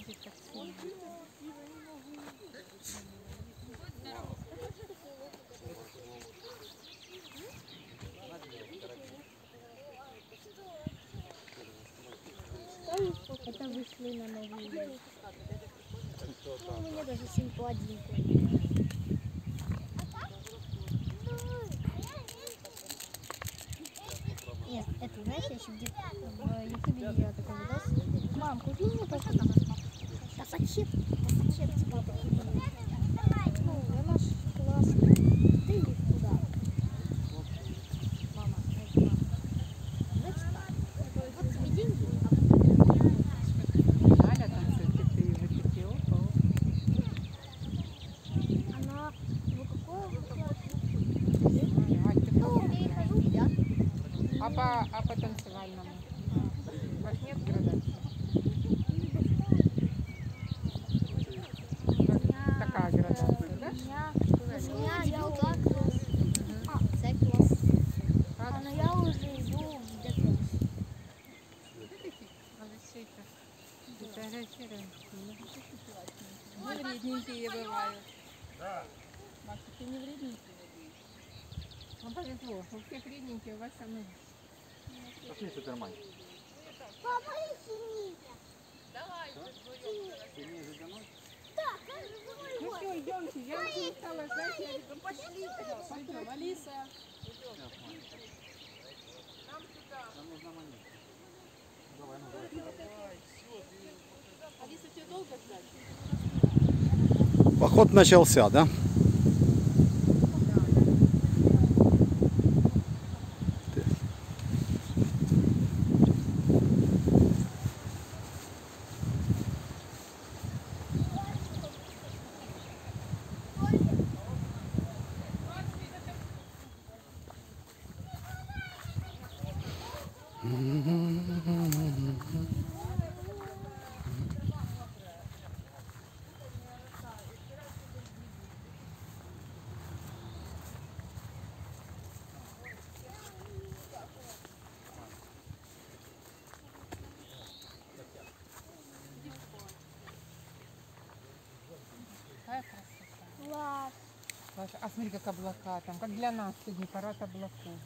будет так сильно. Это вышли на новый день. Ну, у меня даже 7 по 1 конь. Нет, это, знаешь, я еще где-то в ютубе видела такой видос. Мам, купи мне такой. Да зачем? Да зачем тебе это купили? Ну, она ж классная. Ты иди куда? Мама, это мама. Значит так, вот тебе деньги, а по танцевальному. У вас нет градации? Такая градация, да? У меня класс. А, но я уже иду в Днепр. Надо все это фотографировать. Вредненькие бывают. Макс, ты не вредненький? Вам повезло. У всех вредненькие, у вас со мной. Пошли, Супермань. Папа, сильнее. Давай, разберемся. Сильнее затянуть? Да, каждый. Ну все, идемте. Я не стала ждать. Ну пошли. Пойдем, Алиса. Нам сюда. Нам нужна монетка. Давай, ну давай. Алиса, тебе долго ждать? Поход начался, да? А смотри, как облака там, как для нас сегодня парад облаков.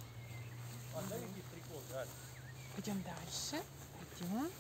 Пойдем дальше. Пойдем.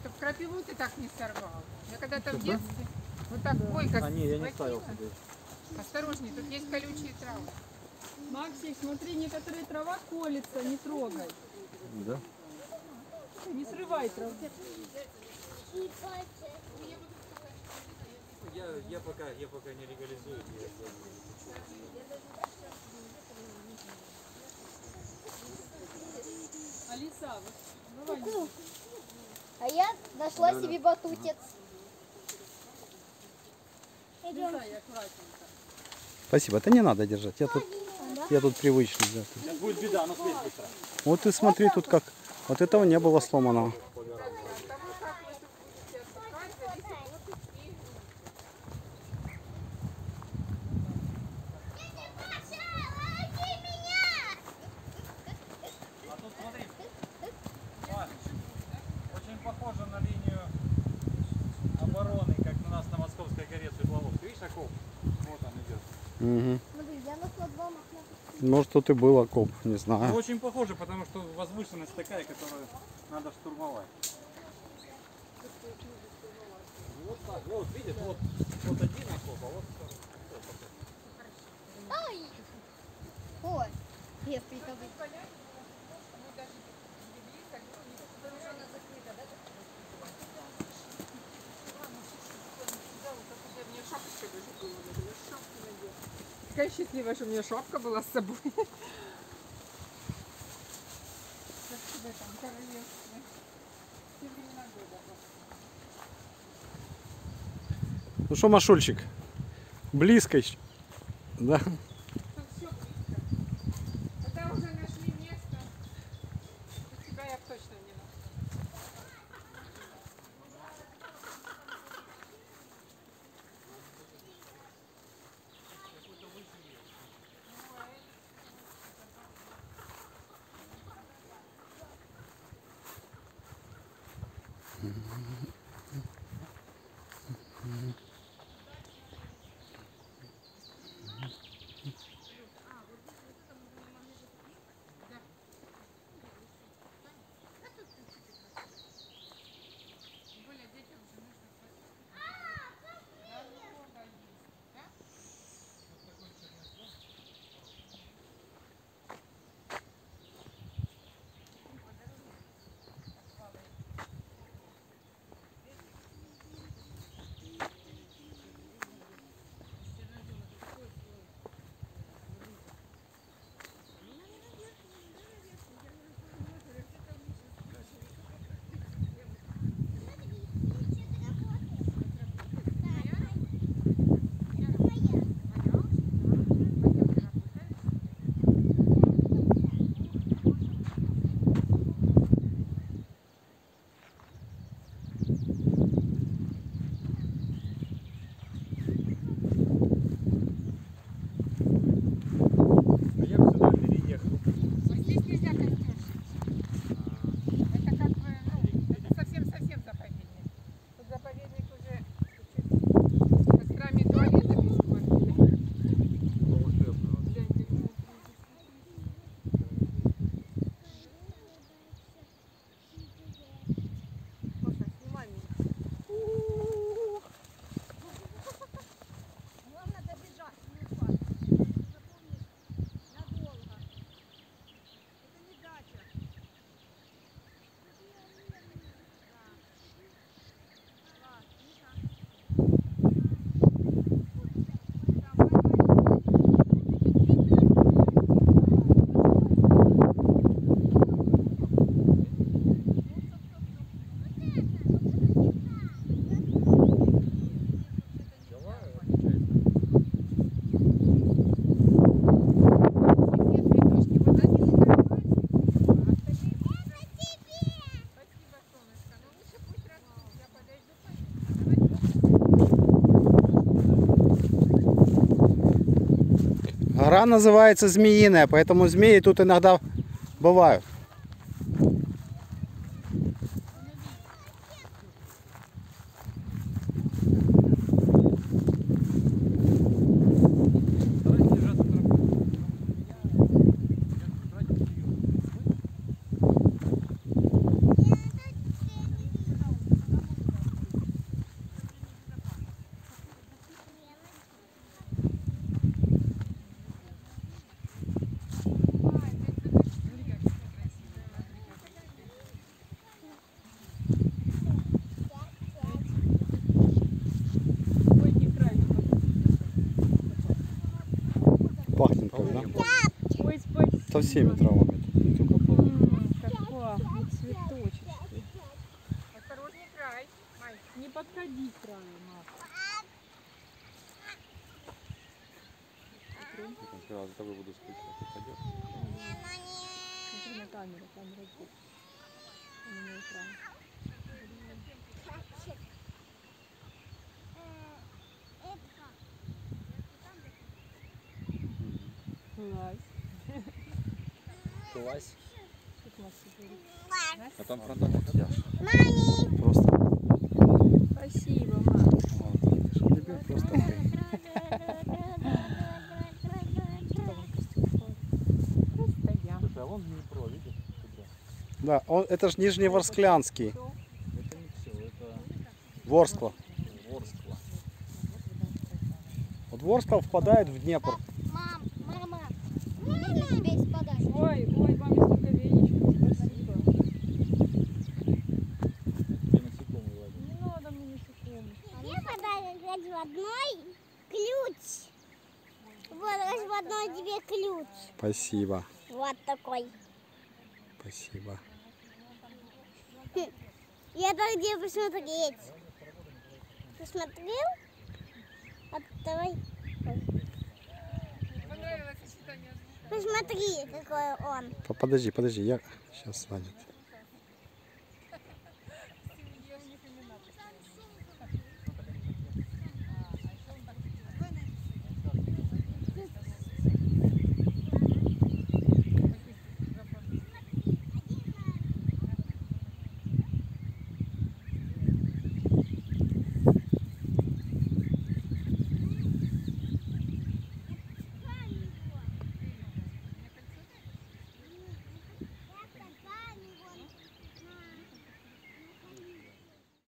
Чтобы крапиву ты так не сорвал. Я когда-то в детстве вот так бойко... А не, я не ставил себе. Осторожней, тут есть колючие травы. Максим, смотри, некоторые трава колется, не трогай. Да? Не срывай траву. Я пока не легализую. Алиса, давай. А я нашла себе батутец. Идем. Спасибо, это не надо держать. Я тут привычный. Да, тут. Сейчас будет беда, но спеть быстро. Вот ты смотри, тут как. Вот этого не было сломанного. Может, тут и был окоп, не знаю. Ну, очень похоже, потому что возвышенность такая, которую надо штурмовать. Вот так, вот видишь, вот один окоп, а вот второй. Ай! О, нет, приказать. Такая счастливая, что у меня шапка была с собой. в этом королевстве. Все времена года. Ну что, Машульчик, близко, да? Гора называется змеиная, поэтому змеи тут иногда бывают. Со всеми травами. Какой цветочек. Осторожный край. Не подходи к краю, Марта. За тобой буду скучать. Смотри на камеру. Камера тут. У меня экран. Класс. Класс. А там фронтальный макияж. Мами! Просто. Спасибо, мама. Вот, тебе просто. Просто я. Слушай, а вон Днепр, видишь? Да, он, это же Нижний Ворсклянский. Это не все, это... Ворскло. Ворскло. Вот Ворскло впадает в Днепр. Ой, ой, вам столько веничек, спасибо. Тебе насекомые ладно? Не надо мне насекомые. Мне подарили разводной ключ. Вот разводной тебе ключ. Спасибо. Вот такой. Спасибо. Я так где посмотреть. Посмотрел? Давай. Посмотри, какой он. Подожди, подожди, я сейчас занят.